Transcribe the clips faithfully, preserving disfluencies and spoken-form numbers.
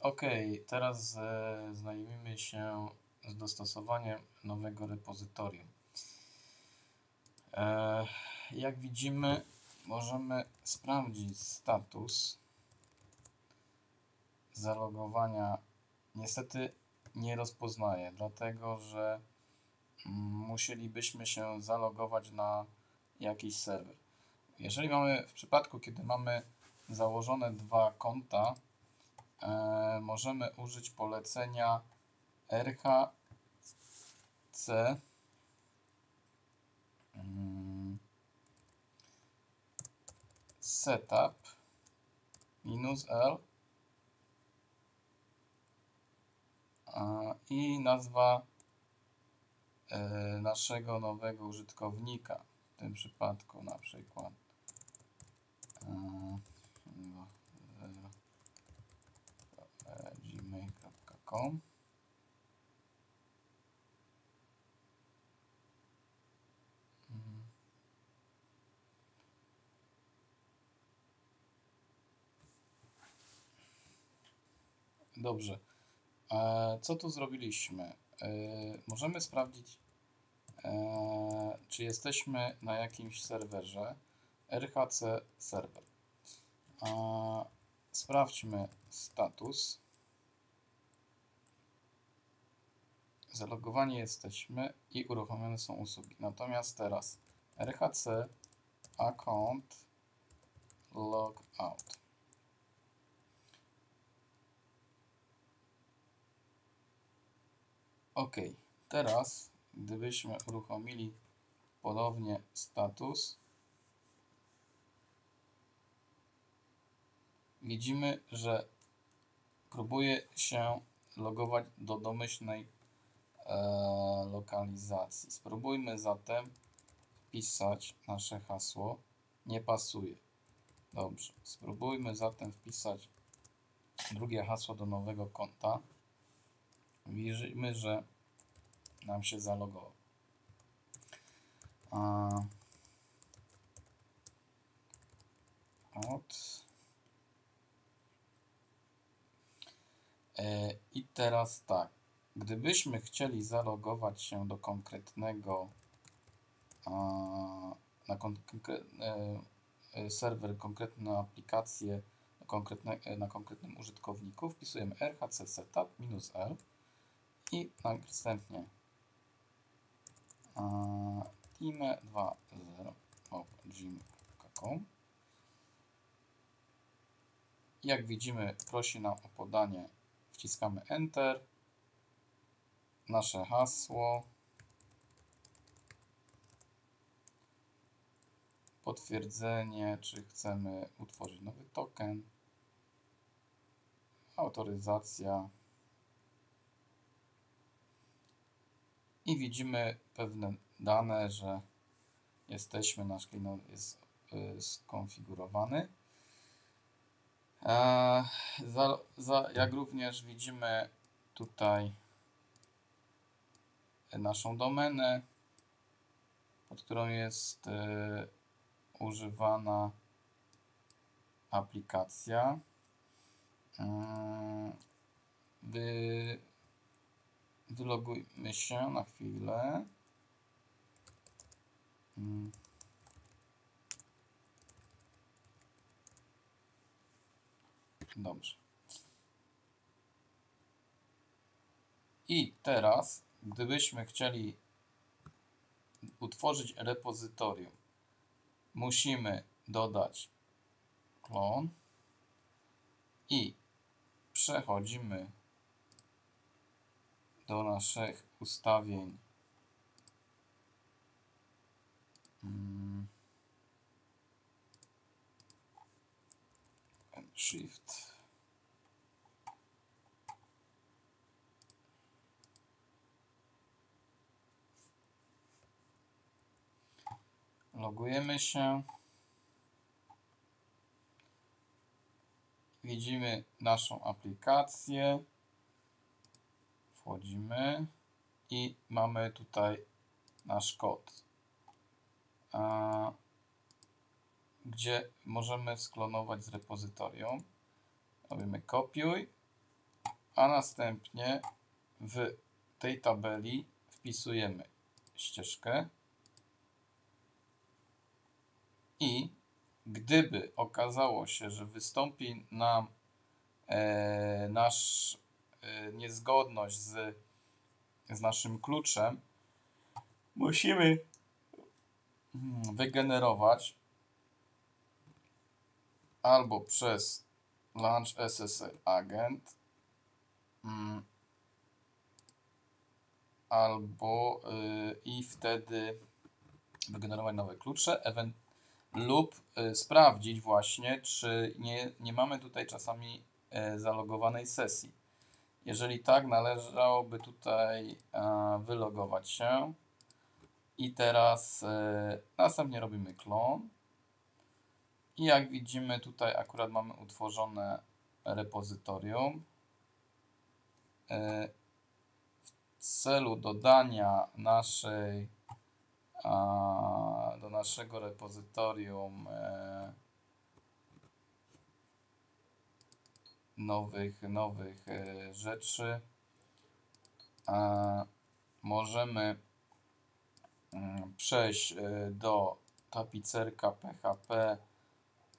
Ok, teraz znajomimy się z dostosowaniem nowego repozytorium. Jak widzimy, możemy sprawdzić status zalogowania. Niestety nie rozpoznaje, dlatego że musielibyśmy się zalogować na jakiś serwer. Jeżeli mamy, w przypadku kiedy mamy założone dwa konta, e, możemy użyć polecenia R H C setup minus L i nazwa naszego nowego użytkownika, w tym przypadku na przykład gmail kropka com. Dobrze, co tu zrobiliśmy? Możemy sprawdzić, czy jesteśmy na jakimś serwerze. R H C serwer. Sprawdźmy status. Zalogowani jesteśmy i uruchomione są usługi. Natomiast teraz R H C account logout. OK, teraz gdybyśmy uruchomili ponownie status, widzimy, że próbuje się logować do domyślnej e, lokalizacji. Spróbujmy zatem wpisać nasze hasło. Nie pasuje. Dobrze, spróbujmy zatem wpisać drugie hasło do nowego konta. Wierzymy, że nam się zalogowało. I teraz tak, gdybyśmy chcieli zalogować się do konkretnego na konkre, serwer, konkretną aplikację konkretne, na konkretnym użytkowniku, wpisujemy R H C setup minus L i następnie team dwa zero małpa gmail kropka com. Jak widzimy, prosi nam o podanie, wciskamy Enter, nasze hasło, potwierdzenie, czy chcemy utworzyć nowy token, autoryzacja. I widzimy pewne dane, że jesteśmy, nasz klient jest y, skonfigurowany. E, za, za, jak również widzimy tutaj naszą domenę, pod którą jest y, używana aplikacja. E, wy, Wylogujmy się na chwilę. Dobrze. I teraz, gdybyśmy chcieli utworzyć repozytorium, musimy dodać klon i przechodzimy do naszych ustawień. Shift. Logujemy się. Widzimy naszą aplikację. Wchodzimy i mamy tutaj nasz kod, a, gdzie możemy sklonować z repozytorium. Robimy kopiuj a następnie w tej tabeli wpisujemy ścieżkę i gdyby okazało się, że wystąpi nam e, nasz e, niezgodność z, z naszym kluczem, musimy wygenerować albo przez launch S S L Agent, mm, albo y, i wtedy wygenerować nowe klucze, ewentualnie lub y, sprawdzić właśnie, czy nie, nie mamy tutaj czasami y, zalogowanej sesji. Jeżeli tak, należałoby tutaj y, wylogować się i teraz y, następnie robimy klon i jak widzimy tutaj akurat mamy utworzone repozytorium. Y, w celu dodania naszej A, do naszego repozytorium e, nowych, nowych e, rzeczy e, możemy e, przejść e, do tapicerka P H P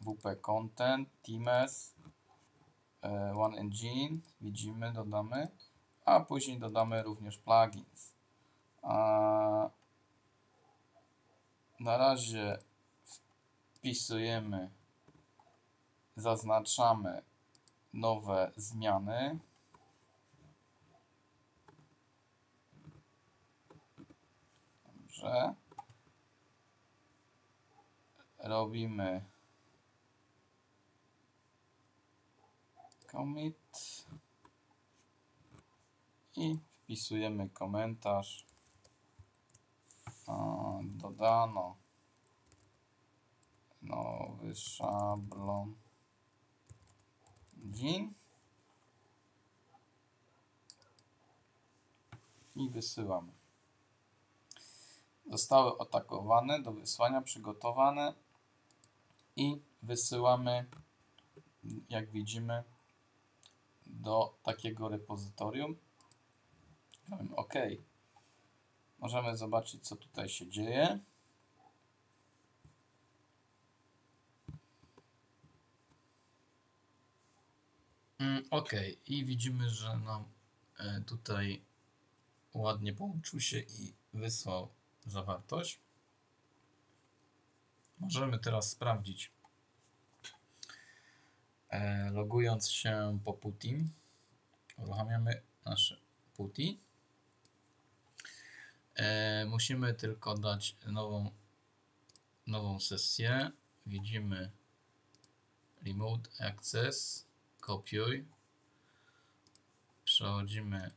wp-content, teams, e, One Engine, widzimy, dodamy, a później dodamy również plugins. A, Na razie wpisujemy, zaznaczamy nowe zmiany. Dobrze. Robimy commit i wpisujemy komentarz. Dodano nowy szablon Engine i wysyłamy. Zostały atakowane, do wysłania przygotowane i wysyłamy, jak widzimy, do takiego repozytorium. Dajemy OK. Możemy zobaczyć, co tutaj się dzieje. Mm, OK. I widzimy, że nam tutaj ładnie połączył się i wysłał zawartość. Możemy teraz sprawdzić, logując się po PuTTY. Uruchamiamy nasze PuTTY. E, musimy tylko dać nową, nową sesję. Widzimy Remote Access, kopiuj. Przechodzimy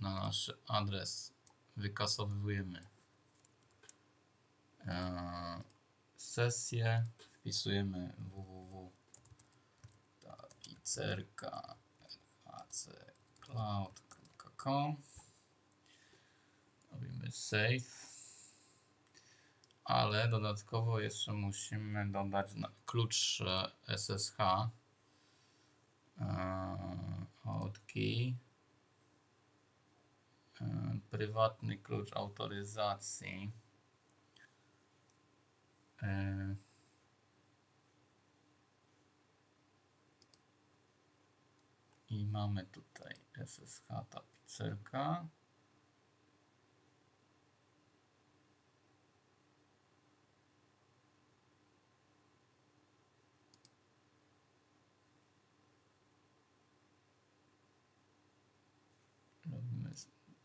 na nasz adres, wykasowujemy e, sesję, wpisujemy www kropka tapicerka rhc kropka cloud kropka com. Robimy save, ale dodatkowo jeszcze musimy dodać klucz S S H, hotkey, prywatny klucz autoryzacji, i mamy tutaj S S H tapicerka.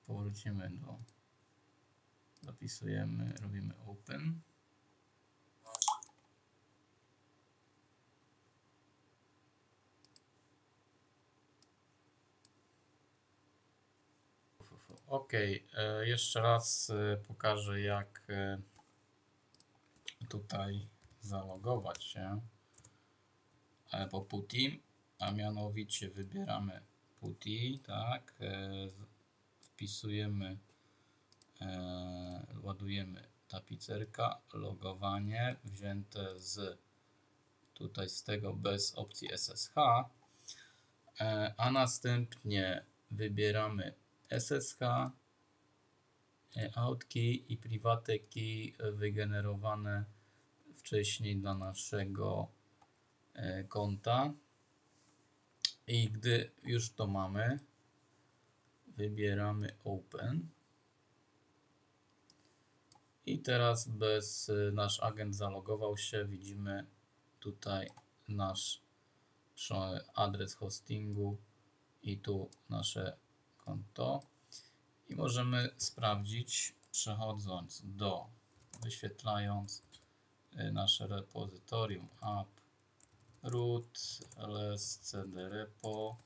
Powrócimy do, zapisujemy, robimy open. OK, jeszcze raz pokażę, jak tutaj zalogować się po PuTTY, a mianowicie wybieramy PuTTY, tak, wpisujemy, e, ładujemy tapicerka, logowanie wzięte z tutaj z tego bez opcji S S H, e, a następnie wybieramy S S H, outkey i private key wygenerowane wcześniej dla naszego konta. I gdy już to mamy, wybieramy Open. I teraz bez nasz agent zalogował się, widzimy tutaj nasz adres hostingu i tu nasze konto. I możemy sprawdzić, przechodząc do, wyświetlając nasze repozytorium app root ls cd repo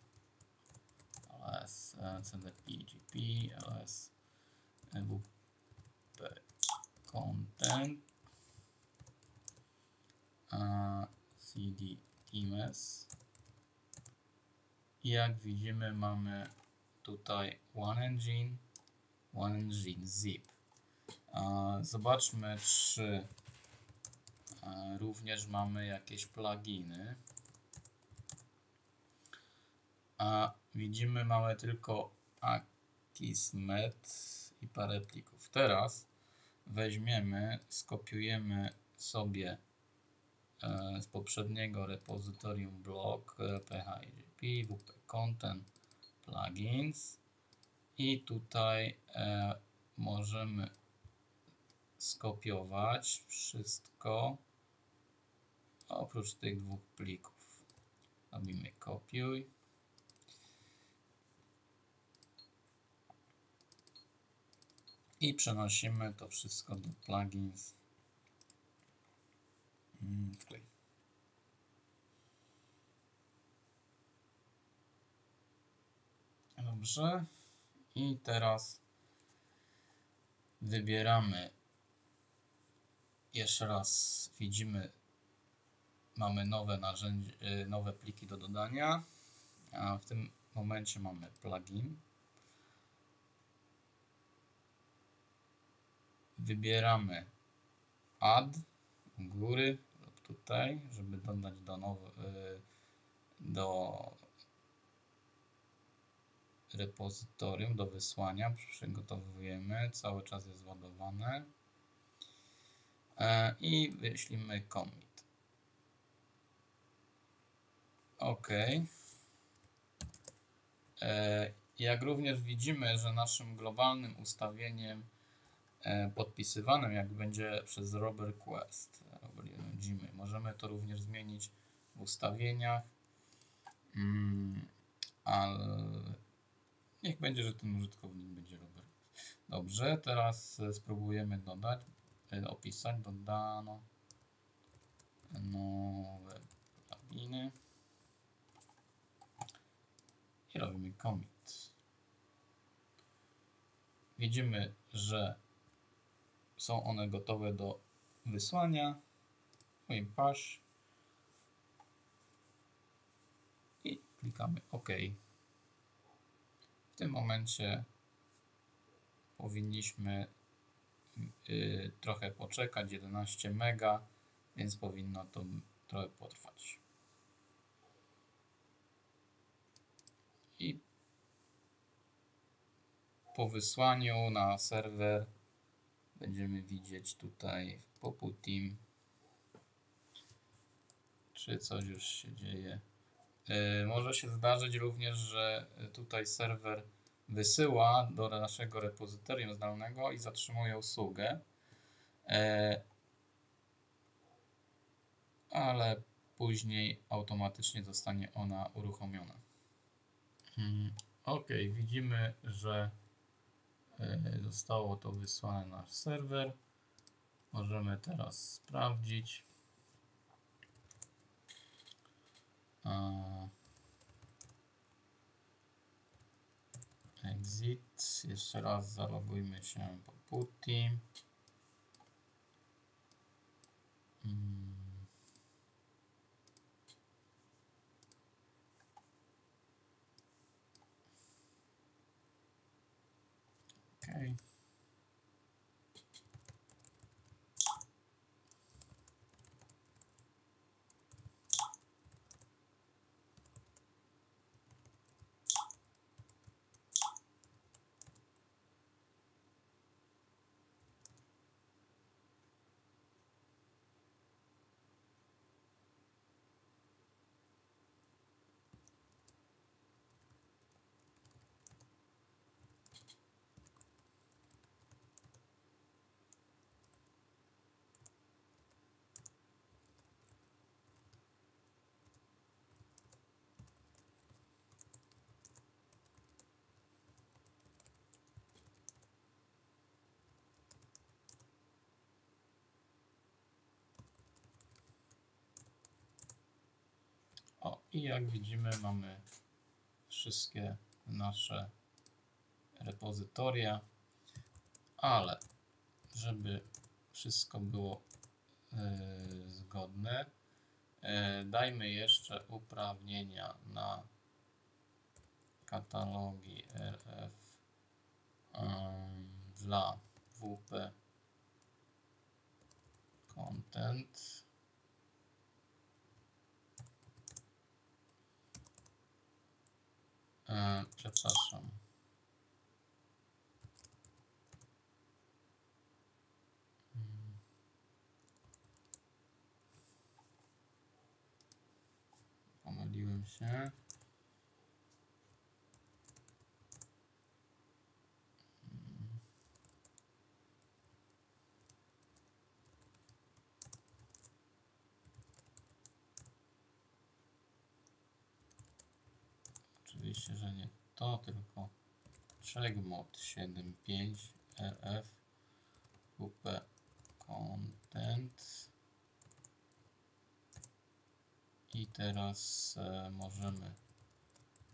ls cdpgp ls wp content cd imes. Jak widzimy, mamy tutaj One Engine, One Engine zip. Zobaczmy, czy również mamy jakieś pluginy. A widzimy, mamy tylko Akismet i parę plików. Teraz weźmiemy, skopiujemy sobie z poprzedniego repozytorium blog php wp content plugins i tutaj możemy skopiować wszystko oprócz tych dwóch plików. Robimy kopiuj. I przenosimy to wszystko do plugins. Okay. Dobrze. I teraz wybieramy jeszcze raz, widzimy, mamy nowe narzędzie, nowe pliki do dodania, a w tym momencie mamy plugin. Wybieramy add u góry lub tutaj, żeby dodać do, nowe, do repozytorium, do wysłania. Przygotowujemy, cały czas jest ładowane i wyślimy commit. OK. Jak również widzimy, że naszym globalnym ustawieniem podpisywanym, jak będzie przez rober quest, możemy to również zmienić w ustawieniach, ale niech będzie, że ten użytkownik będzie rober. Dobrze, teraz spróbujemy dodać, opisać, dodano nowe pluginy i robimy commit. Widzimy, że są one gotowe do wysłania. Mój pasz i klikamy OK. W tym momencie powinniśmy Yy, trochę poczekać, jedenaście mega, więc powinno to trochę potrwać. I po wysłaniu na serwer będziemy widzieć tutaj w PuTTY, czy coś już się dzieje. Yy, może się zdarzyć również, że tutaj serwer wysyła do naszego repozytorium zdalnego i zatrzymuje usługę, e, ale później automatycznie zostanie ona uruchomiona. Hmm. OK, widzimy, że e, zostało to wysłane na nasz serwer. Możemy teraz sprawdzić. A, exit, jeszcze raz zalogujmy się po PuTTY. Hmm. Okay. I jak widzimy, mamy wszystkie nasze repozytoria, ale żeby wszystko było yy, zgodne, yy, dajmy jeszcze uprawnienia na katalogi R F yy, dla W P Content. Yy, przepraszam. Pomyliłem się. Oczywiście, że nie to, tylko checkmod siedem pięć rf W P content. I teraz e, możemy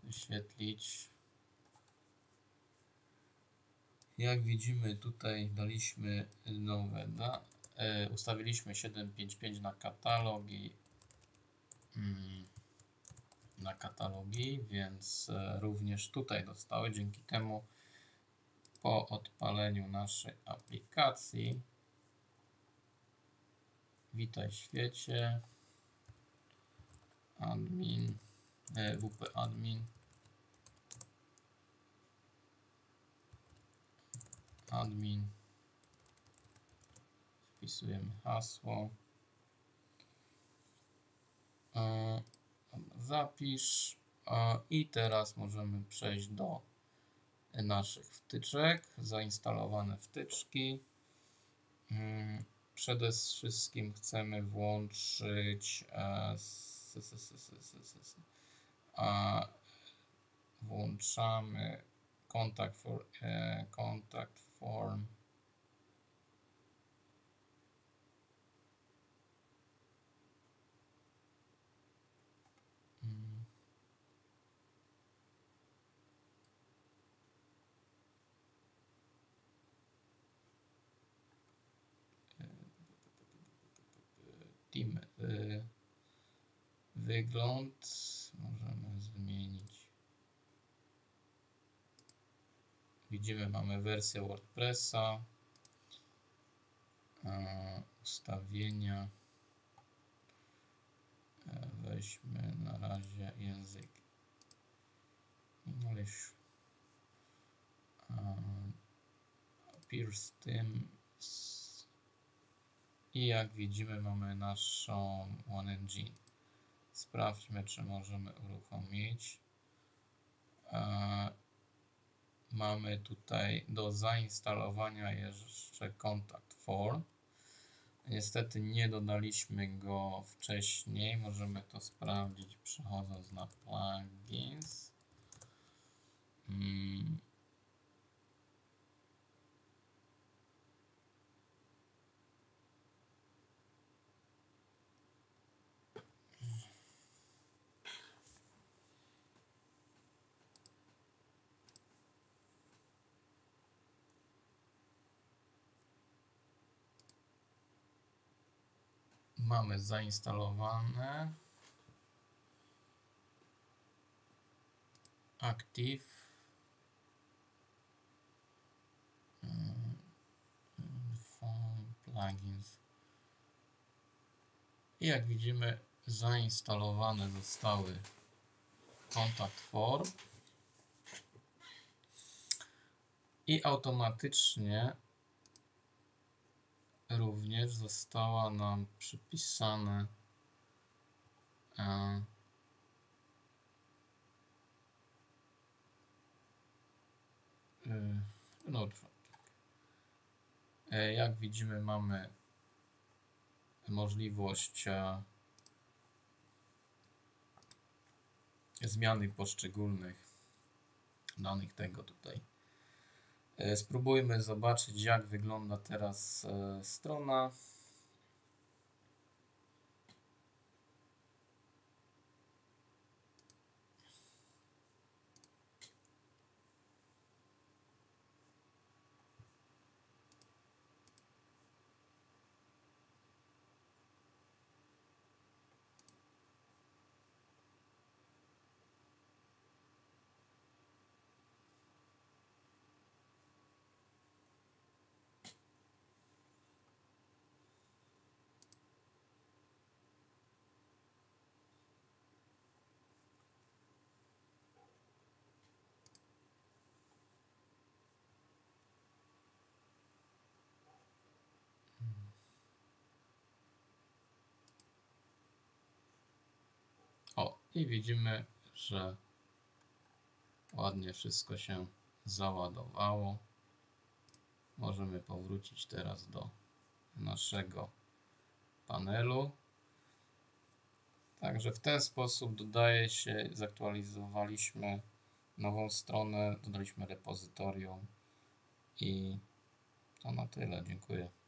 wyświetlić. Jak widzimy, tutaj daliśmy nowe, da, e, ustawiliśmy siedem pięć pięć na katalogi, mm, na katalogi, więc e, również tutaj dostały. Dzięki temu po odpaleniu naszej aplikacji Witaj Świecie admin, e, W P admin, admin, wpisujemy hasło, e, zapisz, e, i teraz możemy przejść do naszych wtyczek, zainstalowane wtyczki. E, przede wszystkim chcemy włączyć e, a włączamy Contact Form, e, Contact Form mm. Team e, wygląd możemy zmienić. Widzimy, mamy wersję WordPressa, ustawienia. Weźmy na razie język English. Pierce tym. I jak widzimy, mamy naszą One Engine. Sprawdźmy, czy możemy uruchomić. Eee, mamy tutaj do zainstalowania jeszcze Contact Form. Niestety nie dodaliśmy go wcześniej. Możemy to sprawdzić, przechodząc na plugins. Hmm. Mamy zainstalowane Active Plugins i jak widzimy, zainstalowane zostały Contact Form i automatycznie również została nam przypisane e, e, no, e, jak widzimy, mamy możliwość e, zmiany poszczególnych danych tego tutaj. Spróbujmy zobaczyć, jak wygląda teraz e, strona. i widzimy, że ładnie wszystko się załadowało. Możemy powrócić teraz do naszego panelu. Także w ten sposób dodaje się, zaktualizowaliśmy nową stronę, dodaliśmy repozytorium i to na tyle. Dziękuję.